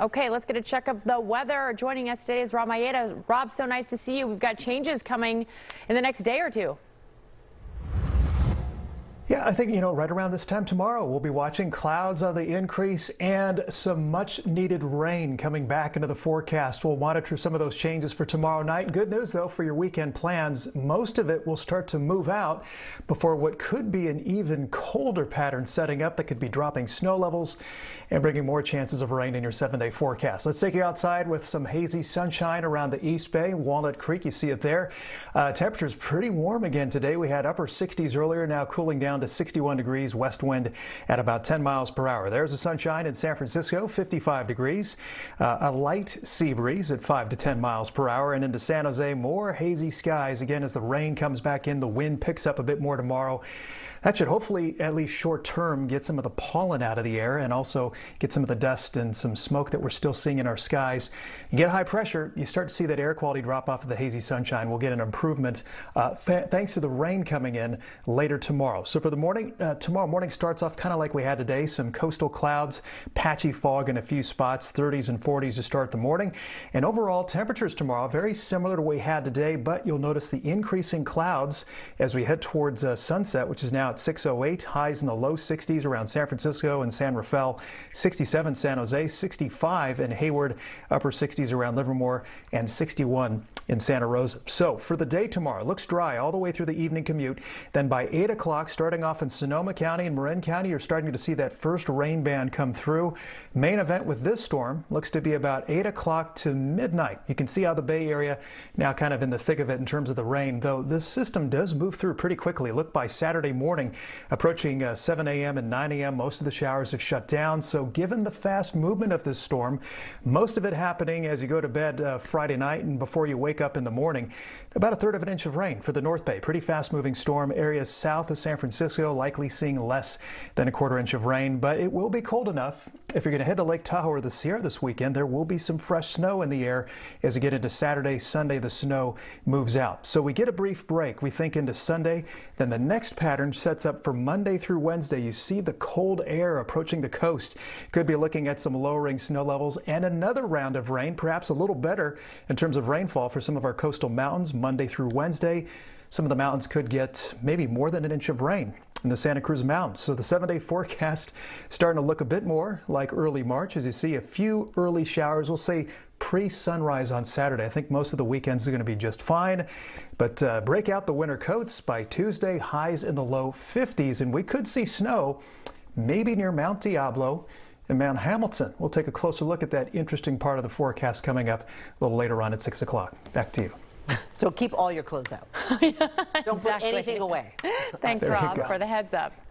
Okay, let's get a check of the weather. Joining us today is Rob Mayeda. Rob, so nice to see you. We've got changes coming in the next day or two. Yeah, I think, right around this time tomorrow, we'll be watching clouds on the increase and some much needed rain coming back into the forecast. We'll monitor some of those changes for tomorrow night. Good news, though, for your weekend plans. Most of it will start to move out before what could be an even colder pattern setting up that could be dropping snow levels and bringing more chances of rain in your 7-day forecast. Let's take you outside with some hazy sunshine around the East Bay, Walnut Creek. You see it there. Temperatures pretty warm again today. We had upper 60s earlier, now cooling down to 61 degrees, west wind at about 10 miles per hour. There's the sunshine in San Francisco, 55 degrees, a light sea breeze at 5 to 10 miles per hour. And into San Jose, more hazy skies again as the rain comes back in. The wind picks up a bit more tomorrow. That should hopefully, at least short term, get some of the pollen out of the air and also get some of the dust and some smoke that we're still seeing in our skies. You get high pressure, you start to see that air quality drop off of the hazy sunshine. We'll get an improvement thanks to the rain coming in later tomorrow. So for the morning, tomorrow morning starts off kind of like we had today, some coastal clouds, patchy fog in a few spots, 30s and 40s to start the morning. And overall temperatures tomorrow, very similar to what we had today, but you'll notice the increasing clouds as we head towards sunset, which is now at 6:08, highs in the low 60s around San Francisco and San Rafael, 67 San Jose, 65 in Hayward, upper 60s around Livermore, and 61 in Santa Rosa. So for the day tomorrow, looks dry all the way through the evening commute. Then by 8 o'clock, starting off in Sonoma County and Marin County, you're starting to see that first rain band come through. Main event with this storm looks to be about 8 o'clock to midnight. You can see how the Bay Area now kind of in the thick of it in terms of the rain, though this system does move through pretty quickly. Look, by Saturday morning, approaching 7 a.m. and 9 a.m. most of the showers have shut down. So given the fast movement of this storm, most of it happening as you go to bed Friday night and before you wake up in the morning, about a third of an inch of rain for the North Bay. Pretty fast moving storm. Areas south of San Francisco likely seeing less than a quarter inch of rain, but it will be cold enough. If you're going to head to Lake Tahoe or the Sierra this weekend, there will be some fresh snow in the air as you get into Saturday. Sunday, the snow moves out. So we get a brief break, we think, into Sunday. Then the next pattern sets up for Monday through Wednesday. You see the cold air approaching the coast. Could be looking at some lowering snow levels and another round of rain, perhaps a little better in terms of rainfall for some of our coastal mountains Monday through Wednesday. Some of the mountains could get maybe more than an inch of rain in the Santa Cruz mountains. So the 7-day forecast starting to look a bit more like early March, as you see a few early showers. We'll say pre-sunrise on Saturday. I think most of the weekends are going to be just fine, but break out the winter coats. By Tuesday, highs in the low 50s, and we could see snow maybe near Mount Diablo and Mount Hamilton. We'll take a closer look at that interesting part of the forecast coming up a little later on at 6 o'clock. Back to you. So keep all your clothes out. Don't put anything away. Thanks, Rob, for the heads up.